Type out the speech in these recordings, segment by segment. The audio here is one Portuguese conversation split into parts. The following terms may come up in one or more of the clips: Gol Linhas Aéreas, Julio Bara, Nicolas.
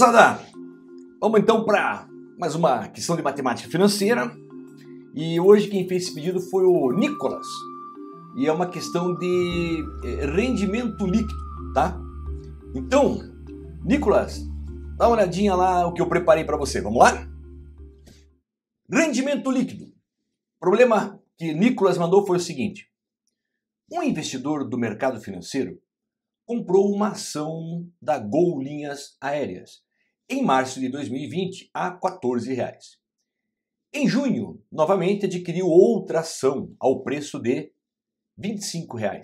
moçada? Vamos então para mais uma questão de matemática financeira. E hoje quem fez esse pedido foi o Nicolas. E é uma questão de rendimento líquido, tá? Então, Nicolas, dá uma olhadinha lá o que eu preparei para você. Vamos lá? Rendimento líquido. O problema que Nicolas mandou foi o seguinte. Um investidor do mercado financeiro comprou uma ação da Gol Linhas Aéreas em março de 2020 a R$14. Em junho, novamente adquiriu outra ação ao preço de R$25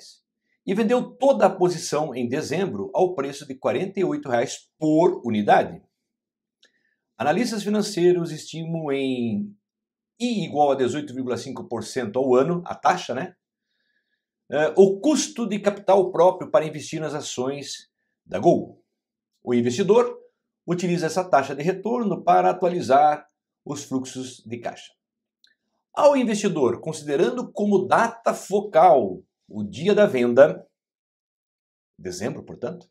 e vendeu toda a posição em dezembro ao preço de R$48 por unidade. Analistas financeiros estimam em I igual a 18,5% ao ano, a taxa, né? O custo de capital próprio para investir nas ações da Gol. O investidor utiliza essa taxa de retorno para atualizar os fluxos de caixa. Ao investidor, considerando como data focal o dia da venda, dezembro, portanto,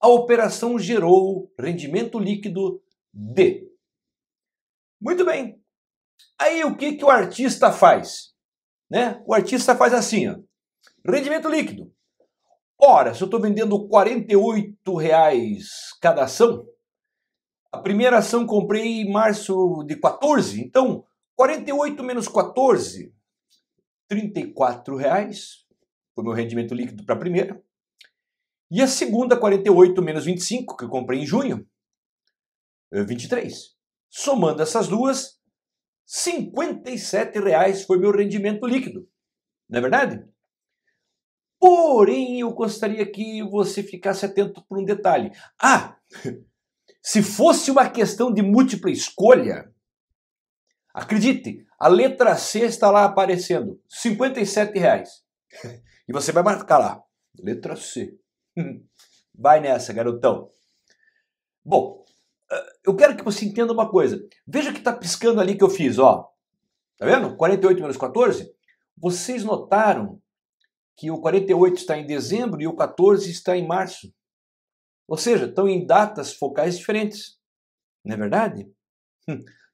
a operação gerou rendimento líquido de... Muito bem. Aí o que o artista faz? Né? O artista faz assim, ó. Rendimento líquido. Ora, se eu estou vendendo R$48 cada ação, a primeira ação comprei em março de 14, então 48 menos 14, R$34, foi meu rendimento líquido para a primeira. E a segunda, 48 menos 25, que eu comprei em junho, R$23. Somando essas duas, R$57 foi meu rendimento líquido, não é verdade? Porém, eu gostaria que você ficasse atento por um detalhe. Ah, se fosse uma questão de múltipla escolha, acredite, a letra C está lá aparecendo, R$57. E você vai marcar lá, letra C. Vai nessa, garotão. Bom, eu quero que você entenda uma coisa. Veja que está piscando ali que eu fiz, ó. Tá vendo? 48 menos 14. Vocês notaram que o 48 está em dezembro e o 14 está em março. Ou seja, estão em datas focais diferentes. Não é verdade?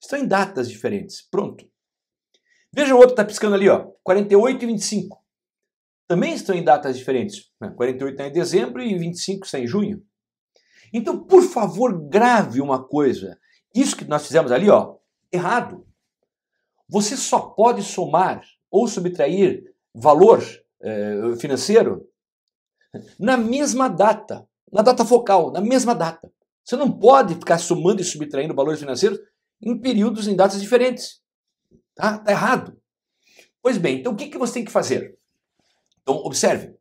Estão em datas diferentes. Pronto. Veja o outro que está piscando ali, ó. 48 e 25. Também estão em datas diferentes. 48 está em dezembro e 25 está em junho. Então, por favor, grave uma coisa. Isso que nós fizemos ali, ó, errado. Você só pode somar ou subtrair valor financeiro na mesma data, na data focal, na mesma data. Você não pode ficar somando e subtraindo valores financeiros em períodos, em datas diferentes. Tá? Tá errado. Pois bem, então o que você tem que fazer? Então, observe.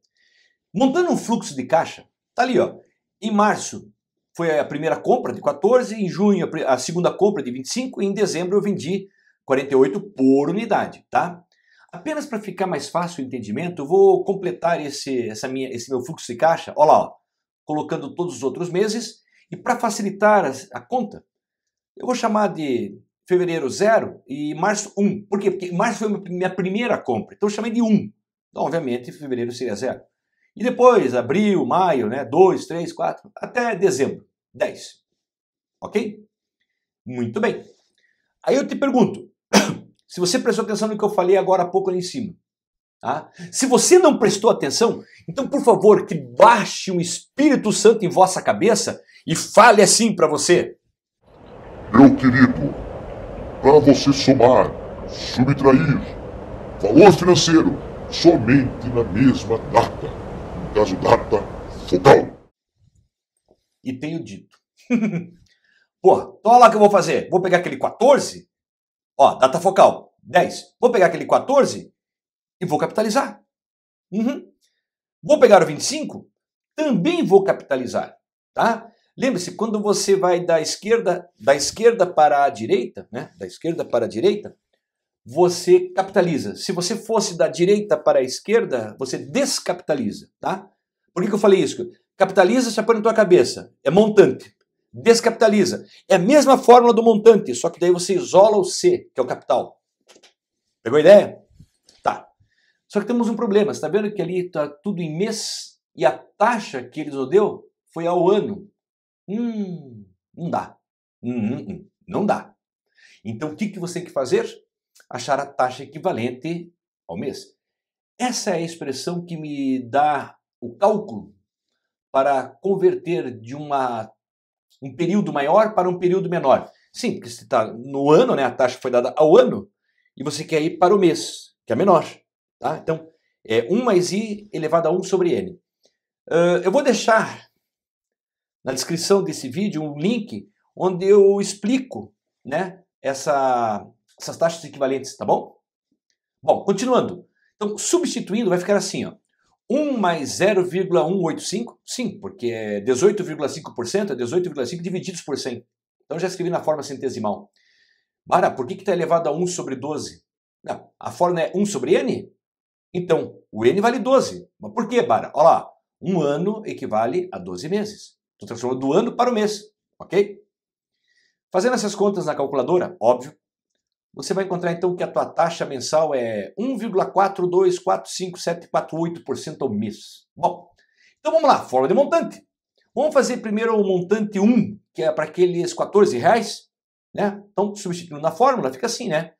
Montando um fluxo de caixa, tá ali, ó. Em março foi a primeira compra de 14, em junho a segunda compra de 25 e em dezembro eu vendi 48 por unidade, tá? Apenas para ficar mais fácil o entendimento, eu vou completar esse meu fluxo de caixa, olha lá, ó, colocando todos os outros meses e para facilitar a conta, eu vou chamar de fevereiro 0 e março 1. Por quê? Porque março foi minha primeira compra, então eu chamei de 1. Então, obviamente, fevereiro seria 0. E depois, abril, maio, né? 2, 3, 4, até dezembro, 10. Ok? Muito bem. Aí eu te pergunto, se você prestou atenção no que eu falei agora há pouco ali em cima, tá? Se você não prestou atenção, então, por favor, que baixe um Espírito Santo em vossa cabeça e fale assim para você. Meu querido, para você somar, subtrair, valor financeiro, somente na mesma data. Caso data focal. E tenho dito. Porra, então olha lá o que eu vou fazer. Vou pegar aquele 14, ó, data focal, 10. Vou pegar aquele 14 e vou capitalizar. Uhum. Vou pegar o 25, também vou capitalizar, tá? Lembre-se, quando você vai da esquerda para a direita, né? Da esquerda para a direita, você capitaliza. Se você fosse da direita para a esquerda, você descapitaliza, tá? Por que eu falei isso? Capitaliza, você põe na tua cabeça. É montante. Descapitaliza. É a mesma fórmula do montante, só que daí você isola o C, que é o capital. Pegou a ideia? Tá. Só que temos um problema. Você tá vendo que ali tá tudo em mês e a taxa que eles nos deu foi ao ano. Não dá. Não dá. Então, o que você tem que fazer? Achar a taxa equivalente ao mês. Essa é a expressão que me dá o cálculo para converter de um período maior para um período menor. Sim, porque se está no ano, né, a taxa foi dada ao ano, e você quer ir para o mês, que é menor. Tá? Então, é 1 mais i elevado a 1 sobre n. Eu vou deixar na descrição desse vídeo um link onde eu explico, né, essas taxas equivalentes, tá bom? Bom, continuando. Então, substituindo vai ficar assim, ó. 1 mais 0,185, sim, porque é 18,5%, é 18,5 divididos por 100. Então, já escrevi na forma centesimal. Bara, por que está elevado a 1 sobre 12? Não, a forma é 1 sobre n? Então, o n vale 12. Mas por que, Bara? Olha lá, um ano equivale a 12 meses. Estou transformando do ano para o mês, ok? Fazendo essas contas na calculadora, óbvio, você vai encontrar então que a tua taxa mensal é 1,4245748% ao mês. Bom, então vamos lá, forma de montante. Vamos fazer primeiro o montante 1, que é para aqueles R$14, né? Então, substituindo na fórmula, fica assim, né?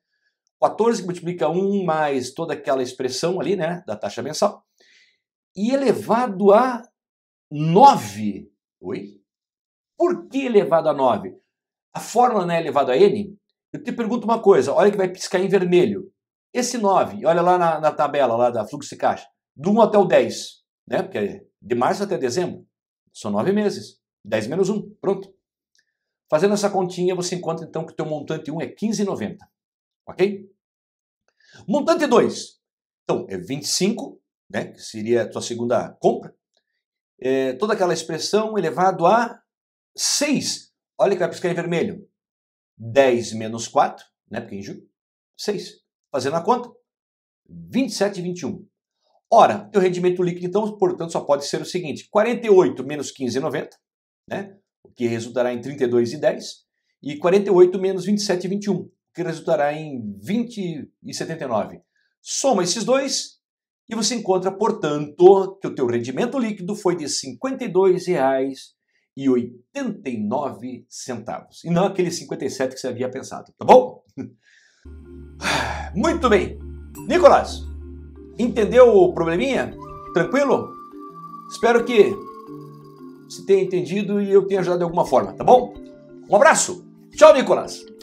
14 que multiplica 1 mais toda aquela expressão ali, né, da taxa mensal. E elevado a 9. Oi? Por que elevado a 9? A fórmula não é elevado a n? Eu te pergunto uma coisa, olha que vai piscar em vermelho. Esse 9, olha lá na tabela lá da fluxo de caixa, do 1 até o 10, né? Porque de março até dezembro, são 9 meses. 10 menos 1, pronto. Fazendo essa continha, você encontra então que o teu montante 1 é 15,90. Ok? Montante 2. Então, é 25, né? Que seria a tua segunda compra. É, toda aquela expressão elevado a 6. Olha que vai piscar em vermelho. 10 menos 4, né? Porque em julho, 6. Fazendo a conta, 27,21. Ora, teu rendimento líquido, então, portanto, só pode ser o seguinte. 48 menos 15,90, né? O que resultará em 32,10. E 48 menos 27,21, que resultará em 20,79. Soma esses dois e você encontra, portanto, que o teu rendimento líquido foi de R$52,89. E não aquele 57 que você havia pensado, tá bom? Muito bem. Nicolas, entendeu o probleminha? Tranquilo? Espero que você tenha entendido e eu tenha ajudado de alguma forma, tá bom? Um abraço. Tchau, Nicolas.